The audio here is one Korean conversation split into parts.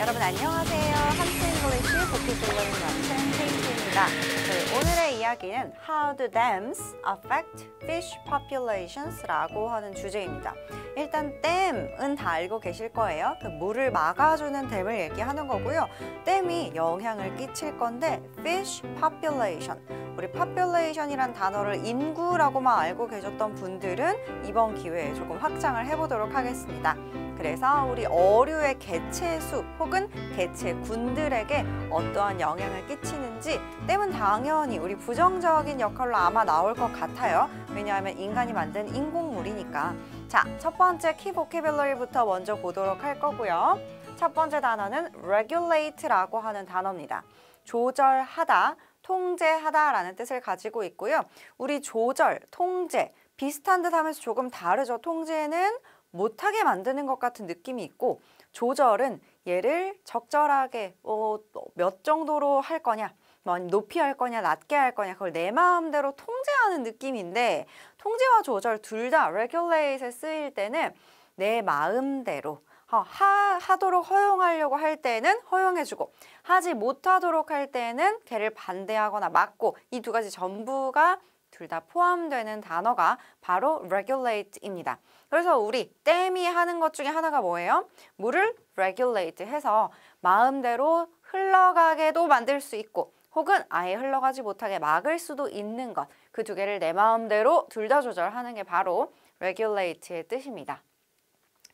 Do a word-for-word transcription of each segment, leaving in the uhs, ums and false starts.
여러분 안녕하세요. 한풀 잉글리쉬 복귀 조언을 맡은 케이티입니다. 오늘의 이야기는 How do dams affect fish populations? 라고 하는 주제입니다. 일단 댐은 다 알고 계실 거예요. 그 물을 막아주는 댐을 얘기하는 거고요. 댐이 영향을 끼칠 건데 fish population, 우리 population이란 단어를 인구라고만 알고 계셨던 분들은 이번 기회에 조금 확장을 해보도록 하겠습니다. 그래서 우리 어류의 개체 수 혹은 개체군들에게 어떠한 영향을 끼치는지, 댐은 당연히 우리 부정적인 역할로 아마 나올 것 같아요. 왜냐하면 인간이 만든 인공물이니까. 자, 첫 번째 키 보캐뷸러리부터 먼저 보도록 할 거고요. 첫 번째 단어는 regulate라고 하는 단어입니다. 조절하다, 통제하다라는 뜻을 가지고 있고요. 우리 조절, 통제 비슷한 듯 하면서 조금 다르죠. 통제는 못하게 만드는 것 같은 느낌이 있고, 조절은 얘를 적절하게 어, 몇 정도로 할 거냐, 높이 할 거냐, 낮게 할 거냐, 그걸 내 마음대로 통제하는 느낌인데, 통제와 조절 둘 다 regulate에 쓰일 때는 내 마음대로 어, 하, 하도록 허용하려고 할 때는 허용해주고, 하지 못하도록 할 때는 걔를 반대하거나 막고, 이 두 가지 전부가 둘 다 포함되는 단어가 바로 regulate입니다. 그래서 우리 댐이 하는 것 중에 하나가 뭐예요? 물을 regulate 해서 마음대로 흘러가게도 만들 수 있고, 혹은 아예 흘러가지 못하게 막을 수도 있는 것. 그 두 개를 내 마음대로 둘 다 조절하는 게 바로 regulate의 뜻입니다.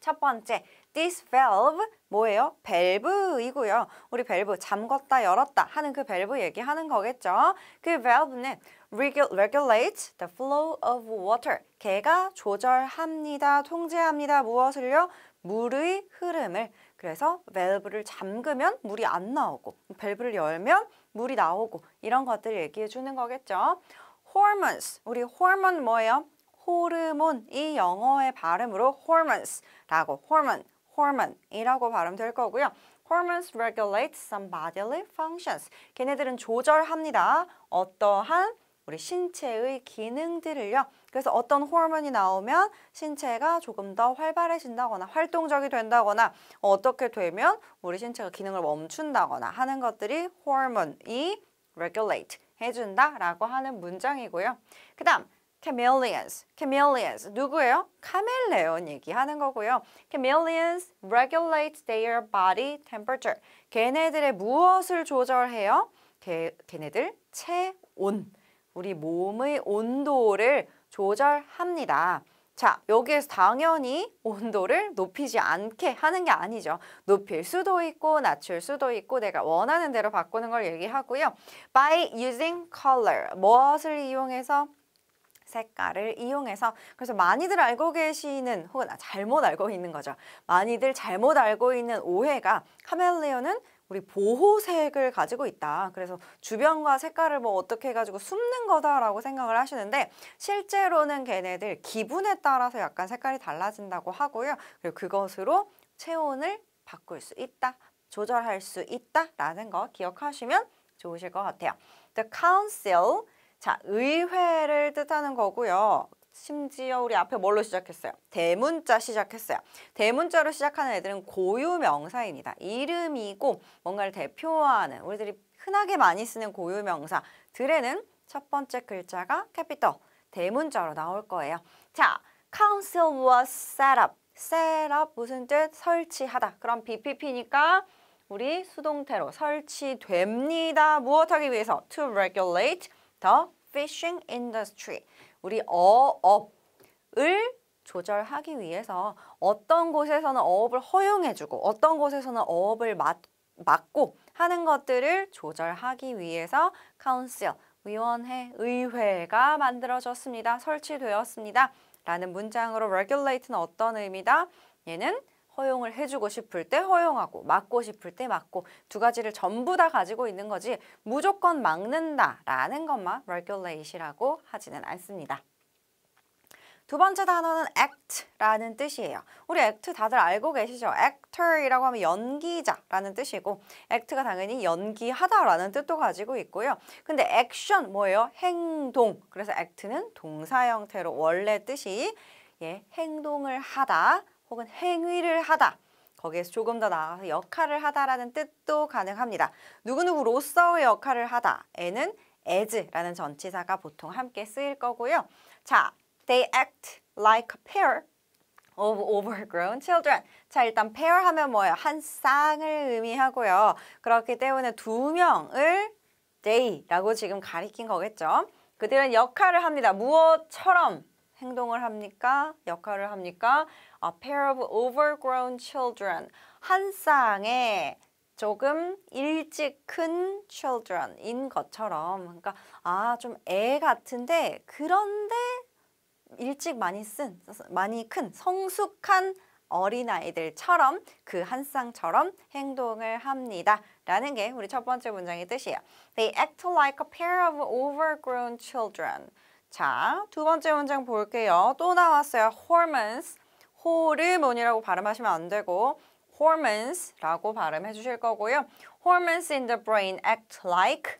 첫 번째, this valve 뭐예요? 밸브이고요. 우리 밸브 잠궜다 열었다 하는 그 밸브 얘기하는 거겠죠. 그 밸브는 regulate the flow of water, 걔가 조절합니다, 통제합니다. 무엇을요? 물의 흐름을. 그래서 밸브를 잠그면 물이 안 나오고, 밸브를 열면 물이 나오고, 이런 것들 얘기해 주는 거겠죠. hormones, 우리 hormone 뭐예요? 호르몬이 영어의 발음으로 hormones라고, hormone, hormone이라고 발음될 거고요. hormones regulate some bodily functions. 걔네들은 조절합니다. 어떠한 우리 신체의 기능들을요. 그래서 어떤 호르몬이 나오면 신체가 조금 더 활발해진다거나 활동적이 된다거나, 어떻게 되면 우리 신체가 기능을 멈춘다거나 하는 것들이 호르몬이 regulate 해준다라고 하는 문장이고요. 그 다음 Chameleons, chameleons 누구예요? 카멜레온 얘기하는 거고요. Chameleons regulate their body temperature. 걔네들의 무엇을 조절해요? 걔, 걔네들 체온, 우리 몸의 온도를 조절합니다. 자, 여기에서 당연히 온도를 높이지 않게 하는 게 아니죠. 높일 수도 있고 낮출 수도 있고, 내가 원하는 대로 바꾸는 걸 얘기하고요. By using color, 무엇을 이용해서? 색깔을 이용해서. 그래서 많이들 알고 계시는, 혹은 잘못 알고 있는 거죠. 많이들 잘못 알고 있는 오해가, 카멜레온은 우리 보호색을 가지고 있다, 그래서 주변과 색깔을 뭐 어떻게 해가지고 숨는 거다라고 생각을 하시는데, 실제로는 걔네들 기분에 따라서 약간 색깔이 달라진다고 하고요. 그리고 그것으로 체온을 바꿀 수 있다, 조절할 수 있다라는 거 기억하시면 좋으실 것 같아요. The council, 자, 의회를 뜻하는 거고요. 심지어 우리 앞에 뭘로 시작했어요? 대문자 시작했어요. 대문자로 시작하는 애들은 고유명사입니다. 이름이고 뭔가를 대표하는, 우리들이 흔하게 많이 쓰는 고유명사들에는 첫 번째 글자가 capital, 대문자로 나올 거예요. 자, council was set up. set up 무슨 뜻? 설치하다. 그럼 비피피니까 우리 수동태로 설치됩니다. 무엇하기 위해서? to regulate the fishing industry, 우리 어업을 조절하기 위해서. 어떤 곳에서는 어업을 허용해주고 어떤 곳에서는 어업을 막고 하는 것들을 조절하기 위해서 council, 위원회, 의회가 만들어졌습니다, 설치되었습니다 라는 문장으로, regulate는 어떤 의미다? 얘는 허용을 해주고 싶을 때 허용하고, 막고 싶을 때 막고, 두 가지를 전부 다 가지고 있는 거지 무조건 막는다라는 것만 regulate이라고 하지는 않습니다. 두 번째 단어는 act라는 뜻이에요. 우리 act 다들 알고 계시죠? actor이라고 하면 연기자라는 뜻이고, act가 당연히 연기하다라는 뜻도 가지고 있고요. 근데 action 뭐예요? 행동. 그래서 act는 동사 형태로 원래 뜻이 예, 행동을 하다 혹은 행위를 하다, 거기에서 조금 더 나아가서 역할을 하다라는 뜻도 가능합니다. 누구누구로서의 역할을 하다에는 as라는 전치사가 보통 함께 쓰일 거고요. 자, they act like a pair of overgrown children. 자, 일단 pair 하면 뭐예요? 한 쌍을 의미하고요. 그렇기 때문에 두 명을 they라고 지금 가리킨 거겠죠. 그들은 역할을 합니다. 무엇처럼 행동을 합니까? 역할을 합니까? A pair of overgrown children. 한 쌍의 조금 일찍 큰 children인 것처럼. 그러니까 아, 좀 애 같은데 그런데 일찍 많이 쓴, 많이 큰 성숙한 어린아이들처럼 그 한 쌍처럼 행동을 합니다. 라는 게 우리 첫 번째 문장의 뜻이에요. They act like a pair of overgrown children. 자, 두 번째 문장 볼게요. 또 나왔어요. hormones. 호르몬이라고 발음하시면 안 되고 hormones라고 발음해 주실 거고요. hormones in the brain act like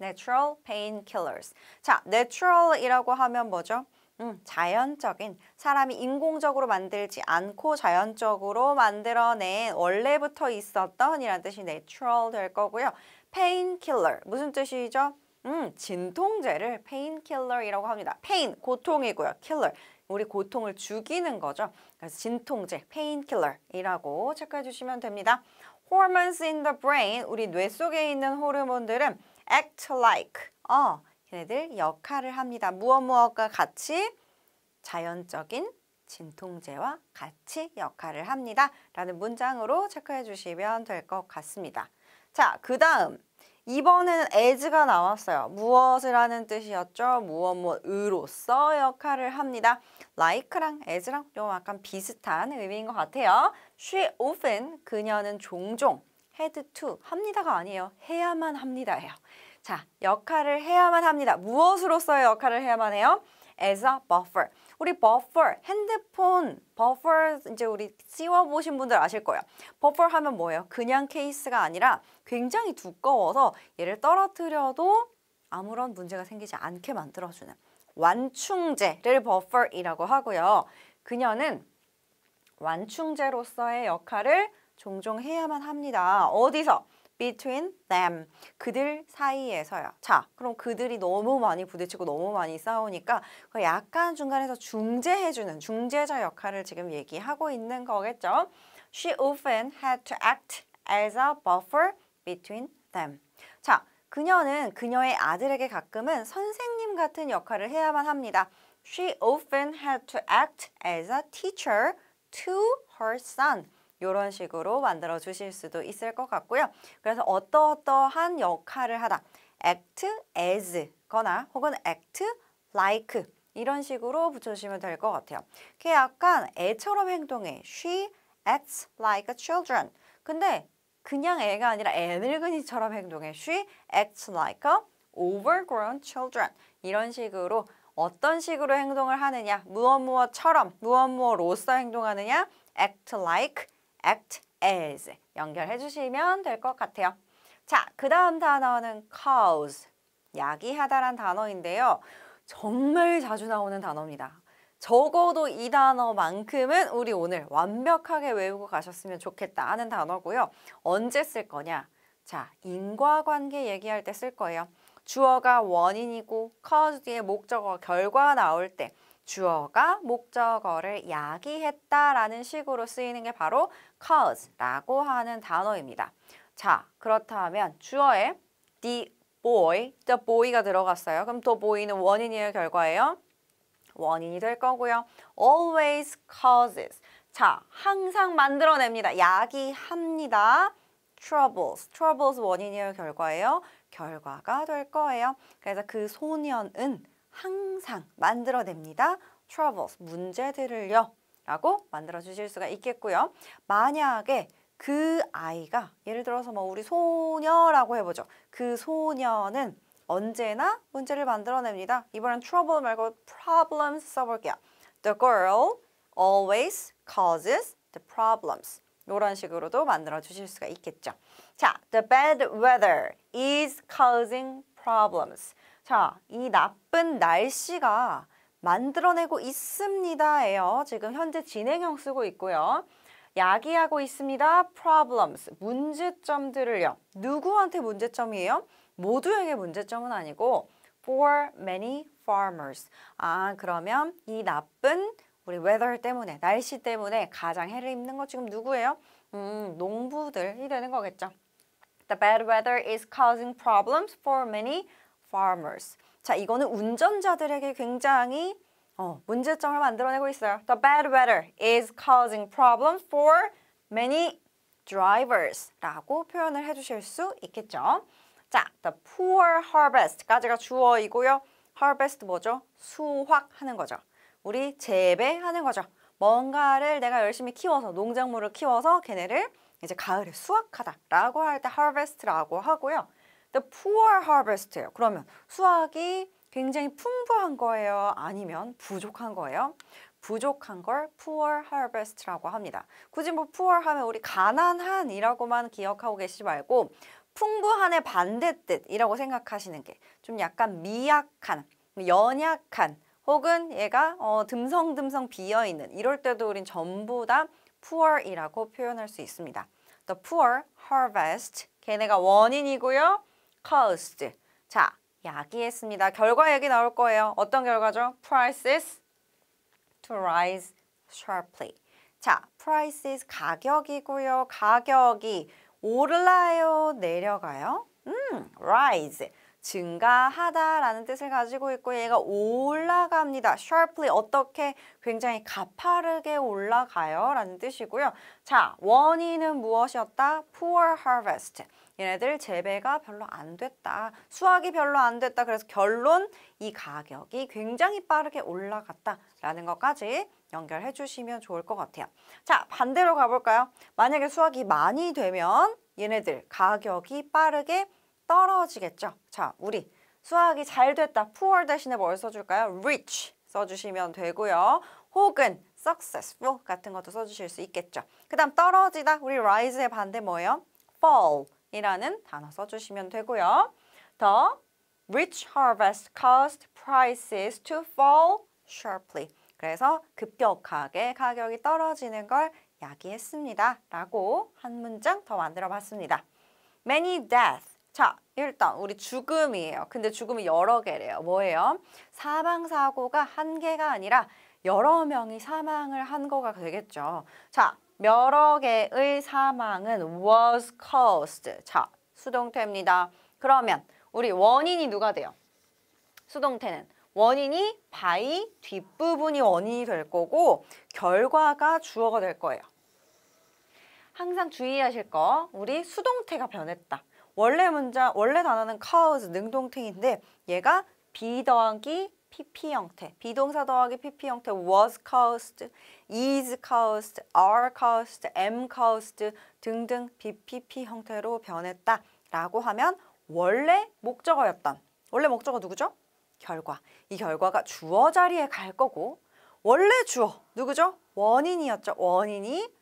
natural painkillers. 자, natural이라고 하면 뭐죠? 음, 자연적인, 사람이 인공적으로 만들지 않고 자연적으로 만들어낸, 원래부터 있었던 이란 뜻이 natural 될 거고요. painkiller, 무슨 뜻이죠? 음, 진통제를 painkiller이라고 합니다. pain, 고통이고요. killer, 우리 고통을 죽이는 거죠. 그래서 진통제, painkiller이라고 체크해 주시면 됩니다. hormones in the brain, 우리 뇌 속에 있는 호르몬들은 act like, 어, 걔네들 역할을 합니다. 무엇 무엇과 같이, 자연적인 진통제와 같이 역할을 합니다. 라는 문장으로 체크해 주시면 될 것 같습니다. 자, 그 다음 이번에는 as가 나왔어요. 무엇이라는 뜻이었죠? 무엇 무엇으로서 역할을 합니다. like랑 as랑 좀 약간 비슷한 의미인 것 같아요. She often, 그녀는 종종, had to, 합니다가 아니에요. 해야만 합니다예요. 자, 역할을 해야만 합니다. 무엇으로서의 역할을 해야만 해요? as a buffer. 우리 buffer, 핸드폰 buffer 이제 우리 씌워보신 분들 아실 거예요. buffer 하면 뭐예요? 그냥 케이스가 아니라 굉장히 두꺼워서 얘를 떨어뜨려도 아무런 문제가 생기지 않게 만들어주는 완충제를 buffer이라고 하고요. 그녀는 완충제로서의 역할을 종종 해야만 합니다. 어디서? between them, 그들 사이에서요. 자, 그럼 그들이 너무 많이 부딪히고 너무 많이 싸우니까 약간 중간에서 중재해주는 중재자 역할을 지금 얘기하고 있는 거겠죠. She often had to act as a buffer between them. 자, 그녀는 그녀의 아들에게 가끔은 선생님 같은 역할을 해야만 합니다. She often had to act as a teacher to her son. 이런 식으로 만들어 주실 수도 있을 것 같고요. 그래서 어떠어떠한 역할을 하다, act as 거나 혹은 act like 이런 식으로 붙여주시면 될 것 같아요. 걔 약간 애처럼 행동해. She acts like children. 근데 그냥 애가 아니라 애늙은이처럼 행동해. She acts like overgrown children. 이런 식으로 어떤 식으로 행동을 하느냐, 무엇 무엇처럼, 무엇 무엇으로서 행동하느냐, act like, act as 연결해 주시면 될 것 같아요. 자, 그 다음 단어는 cause, 야기하다란 단어인데요. 정말 자주 나오는 단어입니다. 적어도 이 단어만큼은 우리 오늘 완벽하게 외우고 가셨으면 좋겠다 하는 단어고요. 언제 쓸 거냐? 자, 인과관계 얘기할 때 쓸 거예요. 주어가 원인이고 cause 뒤에 목적어, 결과가 나올 때 주어가 목적어를 야기했다라는 식으로 쓰이는 게 바로 cause라고 하는 단어입니다. 자, 그렇다면 주어에 the boy, the boy가 들어갔어요. 그럼 the boy는 원인이에요, 결과예요? 원인이 될 거고요. always causes. 자, 항상 만들어냅니다. 야기합니다. troubles, troubles 원인이에요, 결과예요? 결과가 될 거예요. 그래서 그 소년은 항상 만들어냅니다. troubles, 문제들을요 라고 만들어주실 수가 있겠고요. 만약에 그 아이가, 예를 들어서 뭐 우리 소녀라고 해보죠. 그 소녀는 언제나 문제를 만들어냅니다. 이번엔 trouble 말고 problems 써볼게요. The girl always causes the problems. 이런 식으로도 만들어주실 수가 있겠죠. 자, the bad weather is causing problems. 자, 이 나쁜 날씨가 만들어내고 있습니다예요. 지금 현재 진행형 쓰고 있고요. 야기하고 있습니다. problems, 문제점들을요. 누구한테 문제점이에요? 모두에게 문제점은 아니고 for many farmers. 아, 그러면 이 나쁜 우리 weather 때문에, 날씨 때문에 가장 해를 입는 거 지금 누구예요? 음, 농부들이 되는 거겠죠. The bad weather is causing problems for many farmers. 자, 이거는 운전자들에게 굉장히 어, 문제점을 만들어내고 있어요. The bad weather is causing problems for many drivers 라고 표현을 해주실 수 있겠죠. 자, the poor harvest까지가 주어이고요. harvest 뭐죠? 수확하는 거죠. 우리 재배하는 거죠. 뭔가를 내가 열심히 키워서, 농작물을 키워서 걔네를 이제 가을에 수확하다 라고 할 때 harvest라고 하고요. The poor harvest예요. 그러면 수확이 굉장히 풍부한 거예요? 아니면 부족한 거예요? 부족한 걸 poor harvest라고 합니다. 굳이 뭐 poor 하면 우리 가난한이라고만 기억하고 계시지 말고 풍부한의 반대뜻이라고 생각하시는 게 좀 약간 미약한, 연약한, 혹은 얘가 어, 듬성듬성 비어있는, 이럴 때도 우린 전부 다 poor이라고 표현할 수 있습니다. The poor harvest, 걔네가 원인이고요. caused, 자, 야기했습니다. 결과 얘기 나올 거예요. 어떤 결과죠? prices to rise sharply. 자, prices 가격이고요. 가격이 오를라요? 내려가요? 음, rise, 증가하다 라는 뜻을 가지고 있고, 얘가 올라갑니다. sharply, 어떻게? 굉장히 가파르게 올라가요 라는 뜻이고요. 자, 원인은 무엇이었다? poor harvest, 얘네들 재배가 별로 안 됐다, 수확이 별로 안 됐다. 그래서 결론, 이 가격이 굉장히 빠르게 올라갔다 라는 것까지 연결해 주시면 좋을 것 같아요. 자, 반대로 가볼까요? 만약에 수확이 많이 되면 얘네들 가격이 빠르게 떨어지겠죠. 자, 우리 수확이 잘 됐다, poor 대신에 뭘 써줄까요? rich 써주시면 되고요. 혹은 successful 같은 것도 써주실 수 있겠죠. 그 다음 떨어지다, 우리 rise의 반대 뭐예요? fall 이라는 단어 써주시면 되고요. The rich harvest caused prices to fall sharply. 그래서 급격하게 가격이 떨어지는 걸 야기했습니다 라고 한 문장 더 만들어 봤습니다. Many deaths. 자, 일단 우리 죽음이에요. 근데 죽음이 여러 개래요. 뭐예요? 사망사고가 한 개가 아니라 여러 명이 사망을 한 거가 되겠죠. 자, 여러 개의 사망은 was caused. 자, 수동태입니다. 그러면 우리 원인이 누가 돼요? 수동태는 원인이 by 뒷부분이 원인이 될 거고 결과가 주어가 될 거예요. 항상 주의하실 거, 우리 수동태가 변했다. 원래 문장, 원래 단어는 cause 능동태인데 얘가 be 더하기 피피 형태, 비동사 더하기 피피 형태, was caused, is caused, are caused, am caused 등등 비피피 형태로 변했다 라고 하면 원래 목적어였던, 원래 목적어 누구죠? 결과, 이 결과가 주어 자리에 갈 거고, 원래 주어 누구죠? 원인이었죠. 원인이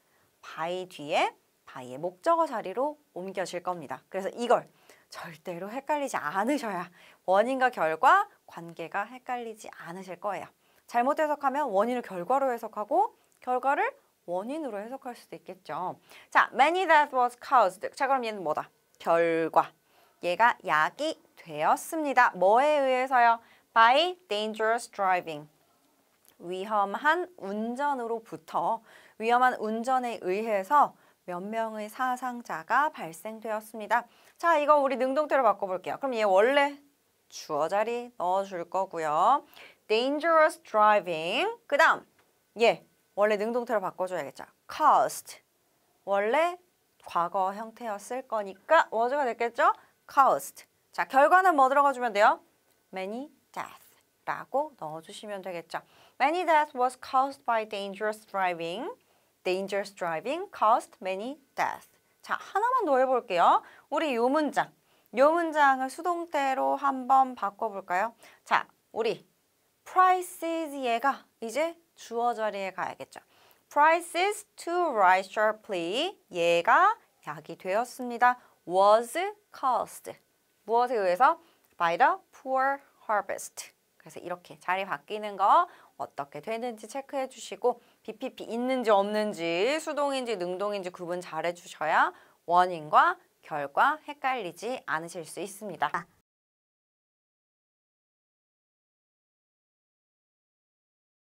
by 뒤에 by의 목적어 자리로 옮겨질 겁니다. 그래서 이걸 절대로 헷갈리지 않으셔야, 원인과 결과 관계가 헷갈리지 않으실 거예요. 잘못 해석하면 원인을 결과로 해석하고 결과를 원인으로 해석할 수도 있겠죠. 자, many that was caused. 자, 그럼 얘는 뭐다? 결과, 얘가 야기 되었습니다. 뭐에 의해서요? by dangerous driving, 위험한 운전으로부터, 위험한 운전에 의해서 몇 명의 사상자가 발생되었습니다. 자, 이거 우리 능동태로 바꿔볼게요. 그럼 얘 원래 주어 자리 넣어줄 거고요. dangerous driving, 그 다음 얘 원래 능동태로 바꿔줘야겠죠. caused, 원래 과거 형태였을 거니까 was가 됐겠죠? caused. 자, 결과는 뭐 들어가주면 돼요? many deaths 라고 넣어주시면 되겠죠. many deaths was caused by dangerous driving. Dangerous driving caused many deaths. 자, 하나만 더 해볼게요. 우리 요 문장, 요 문장을 수동태로 한번 바꿔볼까요? 자, 우리 prices 얘가 이제 주어 자리에 가야겠죠. Prices to rise sharply, 얘가 약이 되었습니다. was caused, 무엇에 의해서? by the poor harvest. 그래서 이렇게 자리 바뀌는 거 어떻게 되는지 체크해 주시고 비피피 있는지 없는지 수동인지 능동인지 구분 잘해주셔야 원인과 결과 헷갈리지 않으실 수 있습니다.